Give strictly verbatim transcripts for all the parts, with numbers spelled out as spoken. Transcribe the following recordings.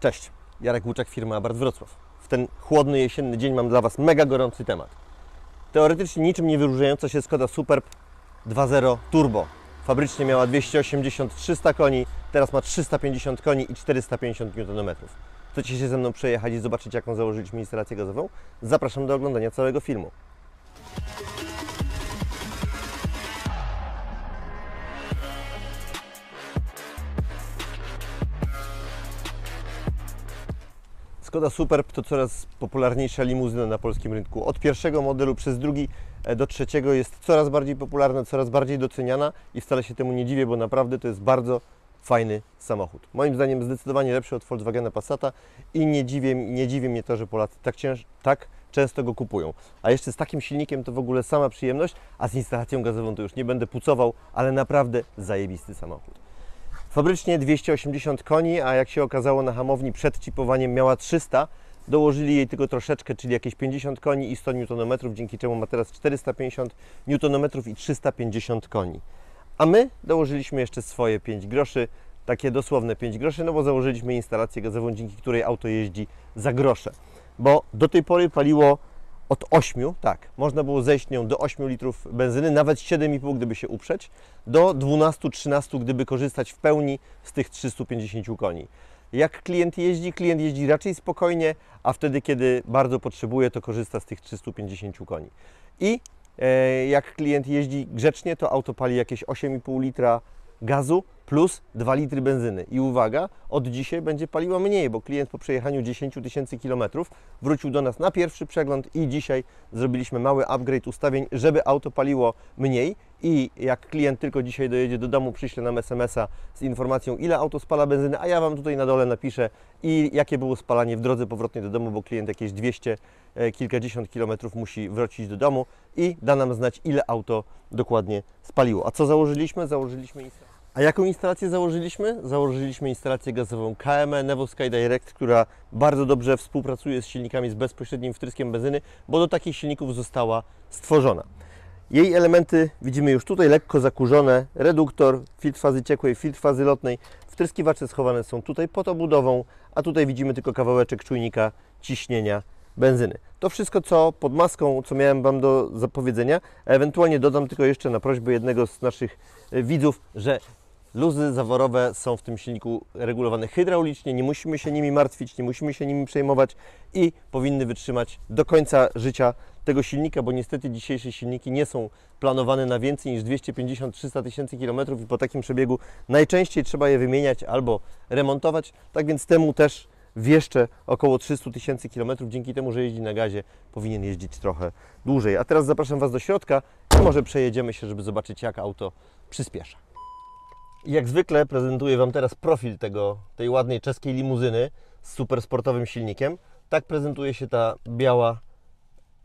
Cześć, Jarek Łuczak, firma Abart Wrocław. W ten chłodny jesienny dzień mam dla Was mega gorący temat. Teoretycznie niczym nie wyróżniająca się Škoda Superb dwa zero Turbo. Fabrycznie miała dwieście osiemdziesiąt do trzystu koni, teraz ma trzysta pięćdziesiąt koni i czterysta pięćdziesiąt niutonometrów. Chcecie się ze mną przejechać i zobaczyć, jaką założyliśmy instalację gazową? Zapraszam do oglądania całego filmu. Škoda Superb to coraz popularniejsza limuzyna na polskim rynku. Od pierwszego modelu przez drugi do trzeciego jest coraz bardziej popularna, coraz bardziej doceniana i wcale się temu nie dziwię, bo naprawdę to jest bardzo fajny samochód. Moim zdaniem zdecydowanie lepszy od Volkswagena Passata i nie dziwię, nie dziwi mnie to, że Polacy tak, cięż, tak często go kupują. A jeszcze z takim silnikiem to w ogóle sama przyjemność, a z instalacją gazową to już nie będę pucował, ale naprawdę zajebisty samochód. Fabrycznie dwieście osiemdziesiąt koni, a jak się okazało na hamowni przed chipowaniem miała trzysta, dołożyli jej tylko troszeczkę, czyli jakieś pięćdziesiąt koni i sto niutonometrów, dzięki czemu ma teraz czterysta pięćdziesiąt niutonometrów i trzysta pięćdziesiąt koni. A my dołożyliśmy jeszcze swoje pięć groszy, takie dosłowne pięć groszy, no bo założyliśmy instalację gazową, dzięki której auto jeździ za grosze. Bo do tej pory paliło od ośmiu, tak, można było zejść nią do ośmiu litrów benzyny, nawet siedem i pół, gdyby się uprzeć, do dwunastu do trzynastu, gdyby korzystać w pełni z tych trzystu pięćdziesięciu koni. Jak klient jeździ? Klient jeździ raczej spokojnie, a wtedy, kiedy bardzo potrzebuje, to korzysta z tych trzystu pięćdziesięciu koni. I e, jak klient jeździ grzecznie, to auto pali jakieś osiem i pół litra gazu plus dwa litry benzyny. I uwaga, od dzisiaj będzie paliła mniej, bo klient po przejechaniu dziesięciu tysięcy kilometrów wrócił do nas na pierwszy przegląd i dzisiaj zrobiliśmy mały upgrade ustawień, żeby auto paliło mniej i jak klient tylko dzisiaj dojedzie do domu, przyśle nam es em es a z informacją, ile auto spala benzyny, a ja Wam tutaj na dole napiszę i jakie było spalanie w drodze powrotnej do domu, bo klient jakieś dwieście kilkadziesiąt kilometrów musi wrócić do domu i da nam znać, ile auto dokładnie spaliło. A co założyliśmy? Założyliśmy instalację. A jaką instalację założyliśmy? Założyliśmy instalację gazową K M E Nevo Sky Direct, która bardzo dobrze współpracuje z silnikami z bezpośrednim wtryskiem benzyny, bo do takich silników została stworzona. Jej elementy widzimy już tutaj, lekko zakurzone, reduktor, filtr fazy ciekłej, filtr fazy lotnej, wtryskiwacze schowane są tutaj pod obudową, a tutaj widzimy tylko kawałeczek czujnika ciśnienia benzyny. To wszystko, co pod maską, co miałem Wam do zapowiedzenia, ewentualnie dodam tylko jeszcze na prośbę jednego z naszych widzów, że luzy zaworowe są w tym silniku regulowane hydraulicznie, nie musimy się nimi martwić, nie musimy się nimi przejmować i powinny wytrzymać do końca życia tego silnika, bo niestety dzisiejsze silniki nie są planowane na więcej niż dwieście pięćdziesiąt do trzystu tysięcy kilometrów i po takim przebiegu najczęściej trzeba je wymieniać albo remontować, tak więc temu też w jeszcze około trzystu tysięcy kilometrów, dzięki temu, że jeździ na gazie, powinien jeździć trochę dłużej. A teraz zapraszam Was do środka i może przejedziemy się, żeby zobaczyć, jak auto przyspiesza. Jak zwykle prezentuję Wam teraz profil tego, tej ładnej czeskiej limuzyny z supersportowym silnikiem. Tak prezentuje się ta biała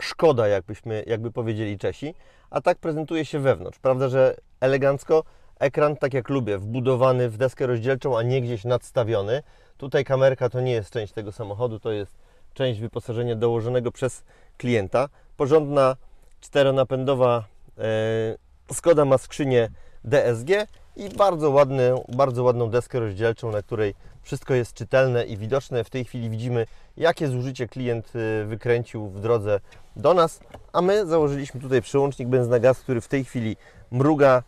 Szkoda, jakbyśmy, jakby powiedzieli Czesi, a tak prezentuje się wewnątrz. Prawda, że elegancko, ekran tak jak lubię, wbudowany w deskę rozdzielczą, a nie gdzieś nadstawiony. Tutaj kamerka to nie jest część tego samochodu, to jest część wyposażenia dołożonego przez klienta. Porządna czteronapędowa yy, Škoda ma skrzynię D S G i bardzo, ładny, bardzo ładną deskę rozdzielczą, na której wszystko jest czytelne i widoczne. W tej chwili widzimy, jakie zużycie klient wykręcił w drodze do nas, a my założyliśmy tutaj przełącznik benzyna-gaz, który w tej chwili mruga,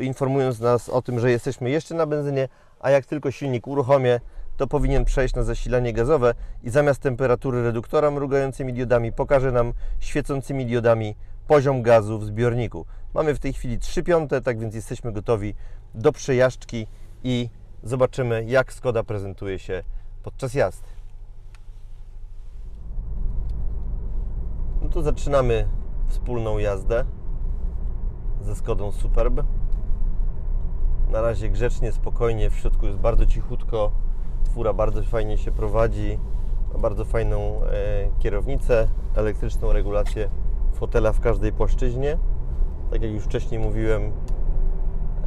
informując nas o tym, że jesteśmy jeszcze na benzynie, a jak tylko silnik uruchomię, to powinien przejść na zasilanie gazowe i zamiast temperatury reduktora mrugającymi diodami pokaże nam świecącymi diodami poziom gazu w zbiorniku. Mamy w tej chwili trzy piąte, tak więc jesteśmy gotowi do przejażdżki i zobaczymy, jak Škoda prezentuje się podczas jazdy. No to zaczynamy wspólną jazdę ze Škodą Superb. Na razie grzecznie, spokojnie, w środku jest bardzo cichutko, fura bardzo fajnie się prowadzi, ma bardzo fajną e, kierownicę, elektryczną regulację fotela w każdej płaszczyźnie. Tak jak już wcześniej mówiłem,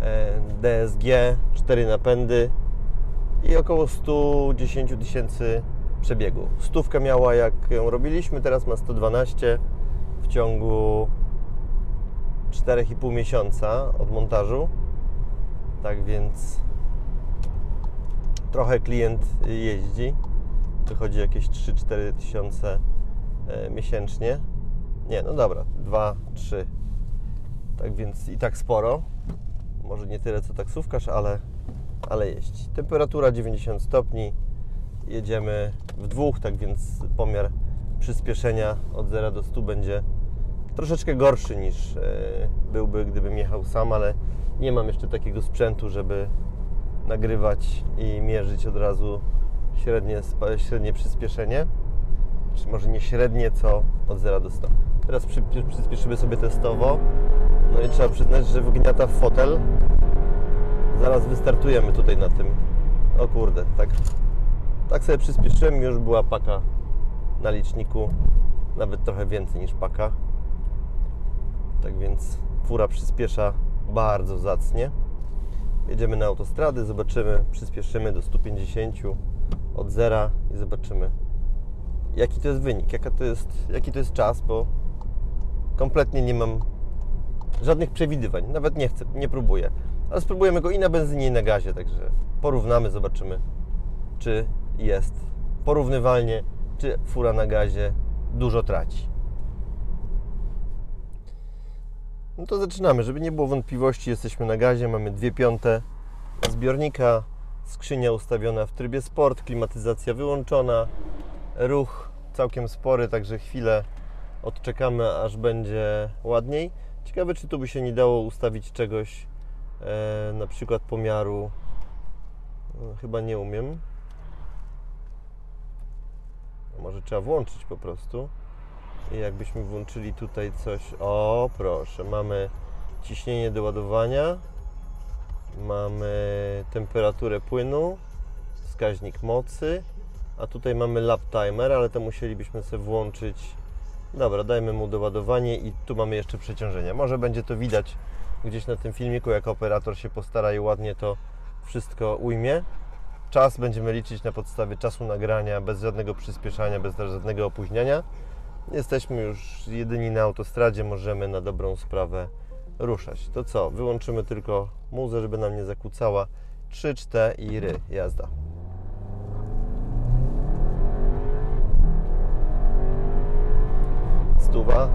e, D S G, cztery napędy i około stu dziesięciu tysięcy przebiegu. Stówkę miała, jak ją robiliśmy, teraz ma sto dwanaście w ciągu czterech i pół miesiąca od montażu. Tak więc trochę klient jeździ, wychodzi jakieś trzy cztery tysiące miesięcznie. Nie, no dobra, dwa trzy. Tak więc i tak sporo. Może nie tyle co taksówkarz, ale, ale jeździ. Temperatura dziewięćdziesiąt stopni. Jedziemy w dwóch, tak więc pomiar przyspieszenia od zera do stu będzie troszeczkę gorszy niż byłby, gdybym jechał sam, ale nie mam jeszcze takiego sprzętu, żeby nagrywać i mierzyć od razu średnie, średnie przyspieszenie. Czy może nie średnie, co od zera do stu. Teraz przyspieszymy sobie testowo. No i trzeba przyznać, że wygniata w fotel. Zaraz wystartujemy tutaj na tym. O kurde, tak, tak sobie przyspieszyłem, już była paka na liczniku. Nawet trochę więcej niż paka. Tak więc fura przyspiesza bardzo zacnie. Jedziemy na autostrady, zobaczymy, przyspieszymy do stu pięćdziesięciu od zera i zobaczymy, jaki to jest wynik, jaka to jest, jaki to jest czas, bo kompletnie nie mam żadnych przewidywań, nawet nie chcę, nie próbuję. Ale spróbujemy go i na benzynie, i na gazie, także porównamy, zobaczymy, czy jest porównywalnie, czy fura na gazie dużo traci. No to zaczynamy, żeby nie było wątpliwości, jesteśmy na gazie, mamy dwie piąte zbiornika, skrzynia ustawiona w trybie sport, klimatyzacja wyłączona, ruch całkiem spory, także chwilę odczekamy, aż będzie ładniej. Ciekawe, czy tu by się nie dało ustawić czegoś, e, na przykład pomiaru, no, chyba nie umiem. Może trzeba włączyć po prostu. I jakbyśmy włączyli tutaj coś, o proszę, mamy ciśnienie do ładowania, mamy temperaturę płynu, wskaźnik mocy, a tutaj mamy lap timer, ale to musielibyśmy sobie włączyć. Dobra, dajmy mu doładowanie i tu mamy jeszcze przeciążenie. Może będzie to widać gdzieś na tym filmiku, jak operator się postara i ładnie to wszystko ujmie. Czas będziemy liczyć na podstawie czasu nagrania, bez żadnego przyspieszania, bez żadnego opóźniania. Jesteśmy już jedyni na autostradzie, możemy na dobrą sprawę ruszać. To co? Wyłączymy tylko muzę, żeby nam nie zakłócała. trzy, cztery, jazda. Stuwa.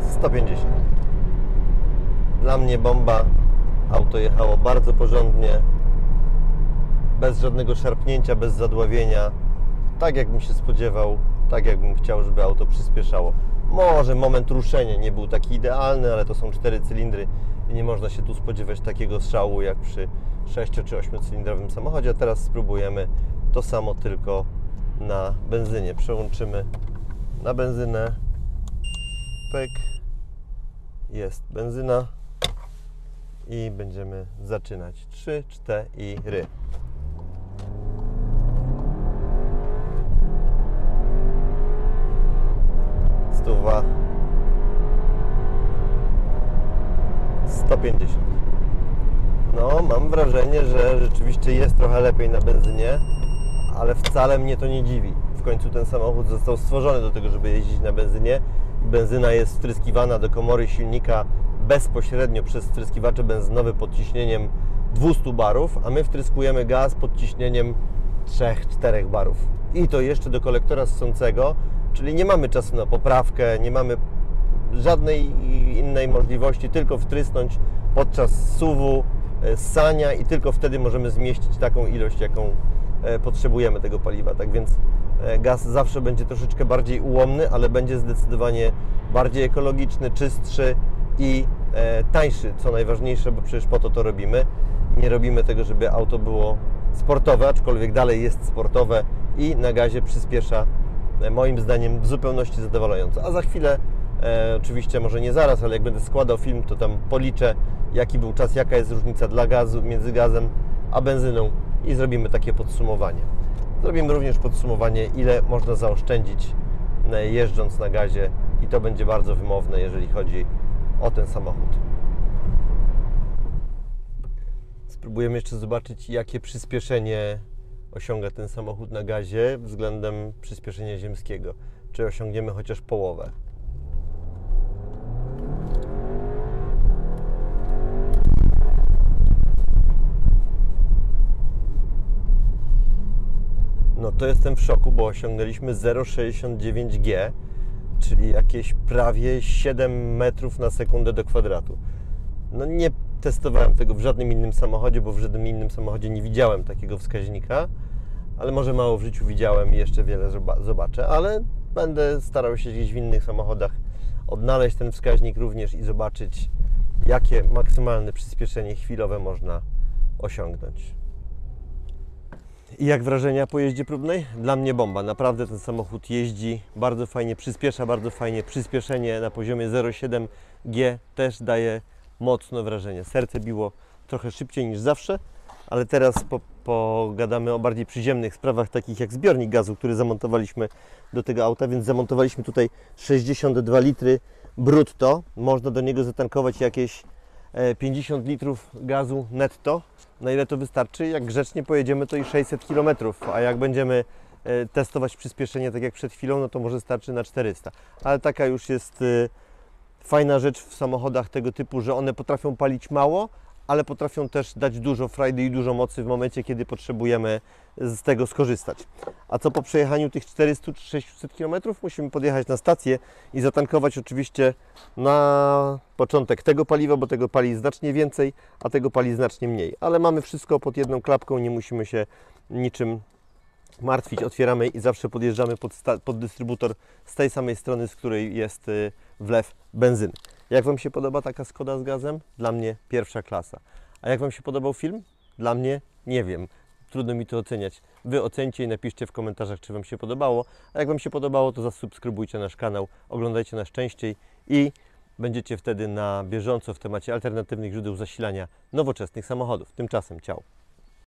sto pięćdziesiąt. Dla mnie bomba. Auto jechało bardzo porządnie. Bez żadnego szarpnięcia, bez zadławienia, tak jakbym się spodziewał, tak jakbym chciał, żeby auto przyspieszało. Może moment ruszenia nie był taki idealny, ale to są cztery cylindry i nie można się tu spodziewać takiego strzału jak przy sześcio czy ośmiocylindrowym cylindrowym samochodzie. A teraz spróbujemy to samo, tylko na benzynie. Przełączymy na benzynę. Pyk. Jest benzyna i będziemy zaczynać. trzy, cztery. Stuwa. sto pięćdziesiąt. No, mam wrażenie, że rzeczywiście jest trochę lepiej na benzynie, ale wcale mnie to nie dziwi. W końcu ten samochód został stworzony do tego, żeby jeździć na benzynie. Benzyna jest wtryskiwana do komory silnika bezpośrednio przez wtryskiwacze benzynowe pod ciśnieniem dwustu barów, a my wtryskujemy gaz pod ciśnieniem trzech czterech barów. I to jeszcze do kolektora ssącego, czyli nie mamy czasu na poprawkę, nie mamy żadnej innej możliwości, tylko wtrysnąć podczas suwu, ssania i tylko wtedy możemy zmieścić taką ilość, jaką potrzebujemy tego paliwa. Tak więc gaz zawsze będzie troszeczkę bardziej ułomny, ale będzie zdecydowanie bardziej ekologiczny, czystszy i tańszy, co najważniejsze, bo przecież po to to robimy. Nie robimy tego, żeby auto było sportowe, aczkolwiek dalej jest sportowe i na gazie przyspiesza, moim zdaniem, w zupełności zadowalająco. A za chwilę, e, oczywiście może nie zaraz, ale jak będę składał film, to tam policzę, jaki był czas, jaka jest różnica dla gazu, między gazem a benzyną i zrobimy takie podsumowanie. Zrobimy również podsumowanie, ile można zaoszczędzić jeżdżąc na gazie i to będzie bardzo wymowne, jeżeli chodzi o ten samochód. Spróbujemy jeszcze zobaczyć, jakie przyspieszenie osiąga ten samochód na gazie względem przyspieszenia ziemskiego. Czy osiągniemy chociaż połowę? to jestem w szoku, bo osiągnęliśmy zero przecinek sześćdziesiąt dziewięć G, czyli jakieś prawie siedem metrów na sekundę do kwadratu. No nie testowałem tego w żadnym innym samochodzie, bo w żadnym innym samochodzie nie widziałem takiego wskaźnika, ale może mało w życiu widziałem i jeszcze wiele zobaczę, ale będę starał się gdzieś w innych samochodach odnaleźć ten wskaźnik również i zobaczyć, jakie maksymalne przyspieszenie chwilowe można osiągnąć. I jak wrażenia po jeździe próbnej? Dla mnie bomba. Naprawdę ten samochód jeździ bardzo fajnie, przyspiesza bardzo fajnie. Przyspieszenie na poziomie zero przecinek siedem G też daje mocno wrażenie. Serce biło trochę szybciej niż zawsze, ale teraz pogadamy o bardziej przyziemnych sprawach, takich jak zbiornik gazu, który zamontowaliśmy do tego auta, więc zamontowaliśmy tutaj sześćdziesiąt dwa litry brutto. Można do niego zatankować jakieś pięćdziesiąt litrów gazu netto. Na ile to wystarczy? Jak grzecznie pojedziemy, to i sześćset kilometrów, a jak będziemy testować przyspieszenie tak jak przed chwilą, no to może starczy na czterysta. Ale taka już jest fajna rzecz w samochodach tego typu, że one potrafią palić mało, ale potrafią też dać dużo frajdy i dużo mocy w momencie, kiedy potrzebujemy z tego skorzystać. A co po przejechaniu tych czterystu czy sześciuset kilometrów? Musimy podjechać na stację i zatankować oczywiście na początek tego paliwa, bo tego pali znacznie więcej, a tego pali znacznie mniej. Ale mamy wszystko pod jedną klapką, nie musimy się niczym martwić. Otwieramy i zawsze podjeżdżamy pod, pod dystrybutor z tej samej strony, z której jest wlew benzyny. Jak Wam się podoba taka Skoda z gazem? Dla mnie pierwsza klasa. A jak Wam się podobał film? Dla mnie nie wiem. Trudno mi to oceniać. Wy ocencie i napiszcie w komentarzach, czy Wam się podobało. A jak Wam się podobało, to zasubskrybujcie nasz kanał, oglądajcie nas częściej i będziecie wtedy na bieżąco w temacie alternatywnych źródeł zasilania nowoczesnych samochodów. Tymczasem ciao.